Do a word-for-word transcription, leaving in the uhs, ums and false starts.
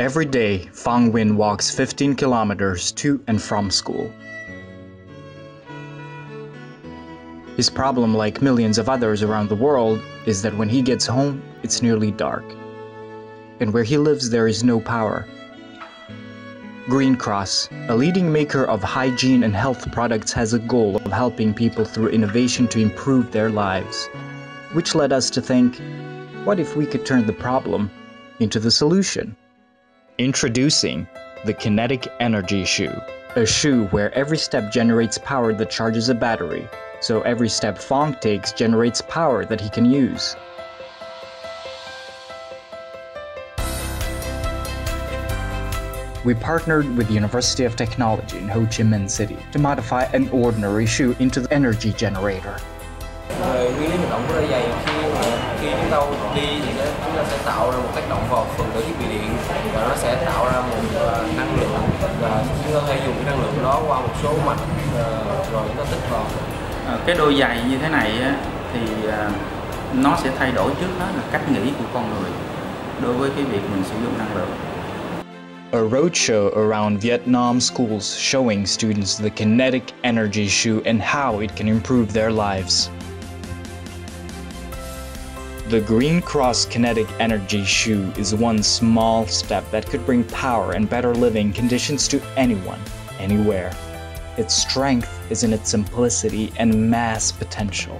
Every day, Fang Wen walks fifteen kilometers to and from school. His problem, like millions of others around the world, is that when he gets home, it's nearly dark. And where he lives, there is no power. Green Cross, a leading maker of hygiene and health products, has a goal of helping people through innovation to improve their lives. Which led us to think, what if we could turn the problem into the solution? Introducing the Kinetic Energy Shoe, a shoe where every step generates power that charges a battery, so every step Fang takes generates power that he can use. We partnered with the University of Technology in Ho Chi Minh City to modify an ordinary shoe into the energy generator. Cái đôi giày như thế này thì nó sẽ thay đổi trước hết là cách nghĩ của con người đối với cái việc mình sử dụng năng lượng. A roadshow around Vietnam schools showing students the kinetic energy shoe and how it can improve their lives. The Green Cross Kinetic Energy Shoe is one small step that could bring power and better living conditions to anyone, anywhere. Its strength is in its simplicity and mass potential.